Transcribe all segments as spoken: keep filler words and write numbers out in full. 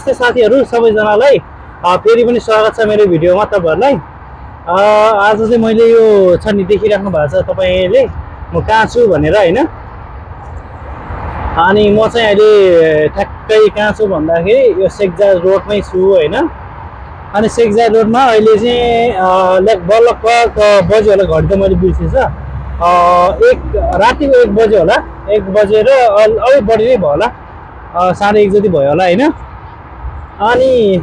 नमस्ते साथीहरु सबैजनालाई फेरि पनि स्वागत छ मेरो भिडियोमा तपाईहरुलाई। आज चाहिँ मैले यो छनी देखिराख्नु भएको छ तपाईले म कहाँ छु भनेर हैन। अनि म चाहिँ अहिले ठ्याक्कै कहाँ छु भन्दाखेरि यो सेक्जार रोडमै छु हैन। अनि सेक्जार रोडमा अहिले चाहिँ लगभग लगभग बजे होला घडी त मैले बिर्सेछ एक रातिको एक बजे होला एक बजेर अलि बढी नै भयो होला साढे एक जति भयो होला हैन। अनि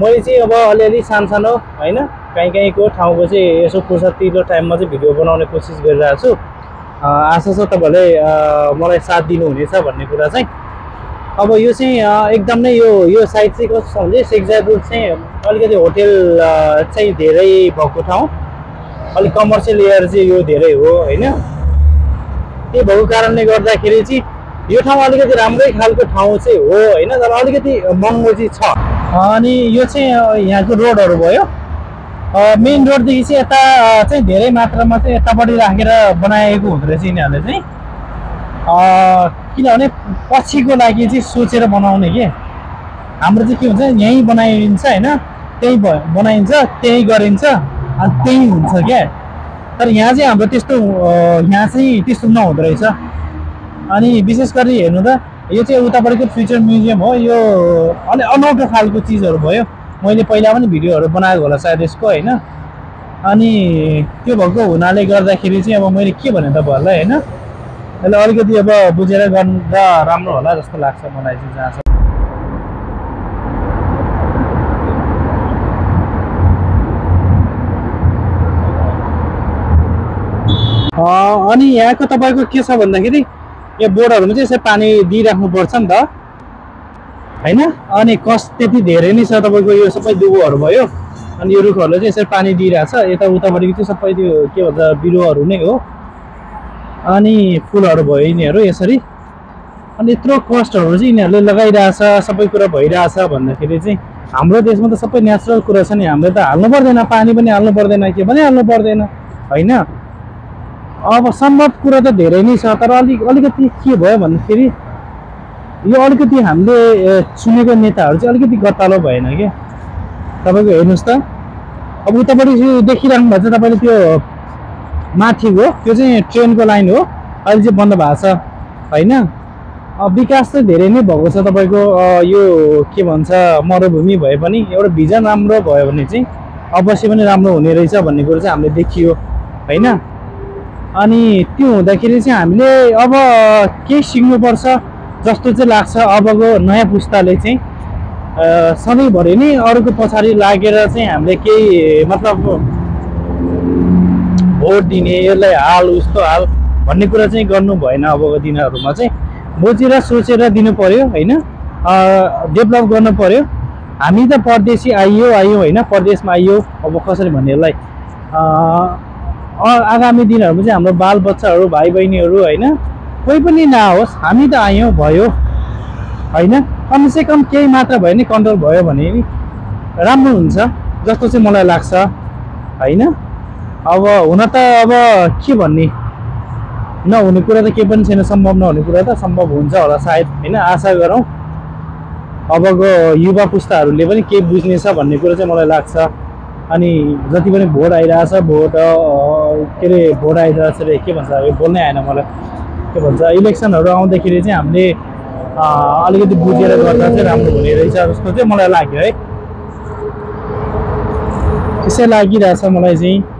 मैले चाहिँ अब अलिअलि सानसानो हैन कहीं कहीं को ठाउँको चाहिँ यसो फुर्सदतिलो टाइममा चाहिँ भिडियो बनाउने कोसिस गरिरहेको छु। आशा छ तपाईहरुले मलाई साथ दिनुहुनेछ भन्ने कुरा चाहिँ। अब यो चाहिँ एकदम नै यो यो साइड चाहिँ कस्तो छ भने सेक्जार रोड चाहिँ अलिकति होटल चाहिँ धेरै भएको ठाउँ अलि कमर्सियल एयर चाहिँ यो धेरै हो हैन। त्यही भएको कारणले गर्दाखेरि चाहिँ यो ठाउँ अलिकति राम्रै खालको ठाउँ चाहिँ हो हैन तर अलिकति महँगो चाहिँ छ। अनि यो चाहिँ यहाँको रोडहरु भयो मेन रोड देखि चाहिँ यता चाहिँ धेरै मात्रामा चाहिँ यतापट्टि राखेर बनाएको हुँदो रहेछ यिनीहरुले चाहिँ किनभने पछिको लागि चाहिँ सोचेर बनाउने के। हाम्रो चाहिँ के हुन्छ यही बनाइन्छ हैन त्यही बनाइन्छ त्यही गरिन्छ अनि त्यही हुन्छ के। तर यहाँ चाहिँ हाम्रो त्यस्तो यहाँ चाहिँ त्यस्तो नहुँदो रहेछ। अनि विशेष गरी हेर्नु त यो चाहिँ उतापटको फ्युचर म्युजियम हो यो अलि अनौठो खालको चीजहरु भयो। मैले पहिला पनि भिडियोहरु बनाएको होला सायद यसको हैन। अनि त्यो भएको हुनाले गर्दाखेरि चाहिँ अब मैले के भने तपाईहरुलाई हैन अहिले अलिकति अब बुझेर गर्दा राम्रो होला जस्तो लाग्छ मलाई चाहिँ जहाँ छ। अनि यहाँको तपाईको के छ भन्दाखेरि यो बोर्डहरुमा चाहिँ यसै पानी दिइराख्नु पर्छ नि त हैन। अनि कस त्यति धेरै नै छ तपाईको यो सबै दुबोहरु भयो। अनि यो रुखहरुले चाहिँ यसरी पानी दिइराछ यता उतापटि चाहिँ सबै त्यो के भन्छ बिरुवाहरु नै हो। अनि फुलहरु भयो यिनीहरु यसरी। अनि यत्रो कष्टहरु चाहिँ यिनीहरुले लगाइराछ सबै कुरा भइराछ भन्दाखेरि चाहिँ हाम्रो देशमा त सबै नेचुरल कुरा छ नि। हामीले त हाल्नु पर्दैन पानी पनि हाल्नु पर्दैन के पनि हाल्नु पर्दैन हैन। अब सम्भव कुरा त धेरै नै छ तर अलि अलिकति के भयो भन्दाखेरि यो अलिकति हामीले चुनेको नेताहरु चाहिँ अलिकति गतालो भएन के। तपाईको हेर्नुस् त अब उतापटि देखिराख्नु भएको छ तपाईले त्यो माथिको त्यो चाहिँ ट्रेनको लाइन हो अहिले चाहिँ बन्द भएको छ हैन। अब विकास त धेरै नै भएको छ तपाईको यो के भन्छ मरुभूमि भए पनि एउटा भिजन राम्रो भयो भने चाहिँ अवश्य पनि राम्रो हुने रहेछ भन्ने कुरा चाहिँ हामीले देखियो हैन। अनि त्यो हुँदाखेरि चाहिँ हामीले अब के सिक्नुपर्छ जस्तो चाहिँ लाग्छ अबको नयाँ पुस्ताले चाहिँ सधैँभरि नै अरूको पछाडि लागेर चाहिँ हामीले केही मतलब भोट दिने यसलाई हाल उस्तो हाल भन्ने कुरा चाहिँ गर्नु भएन। अबको दिनहरुमा चाहिँ बुझेर सोचेर दिनु पर्यो हैन डेभलप गर्नु पर्यो। हामी त परदेशी आइयो आइयो हैन परदेशमा आइयो अब कसरी भन्ने यसलाई आगामी दिनहरुमा चाहिँ हाम्रो बालबच्चाहरु भाइ बहिनीहरु हैन कोही पनि नआओस्। हामी त आयौं भयो हैन कमसे कम केही मात्र भए नि कन्ट्रोल भयो भने नि राम्रो हुन्छ जस्तो चाहिँ मलाई लाग्छ हैन। अब हुन त अब के भन्ने नहुने कुरा त के पनि छैन सम्भव नहुने कुरा त सम्भव हुन्छ होला सायद हैन। आशा गरौं अबको युवा पुस्ताहरुले पनि के बुझ्नेछ भन्ने कुरा चाहिँ मलाई लाग्छ। अनि जति पनि भोट आइराछ भोट के अरे भोट आइराछ रे के भन्छ यो बोल्नै आएन मलाई के भन्छ इलेक्सनहरु आउँदाखेरि चाहिँ हामीले अलिकति बुझेर गर्दा चाहिँ राम्रो हुने रहेछ जस्तो चाहिँ मलाई लाग्यो है। त्यसै लागिराछ मलाई चाहिँ।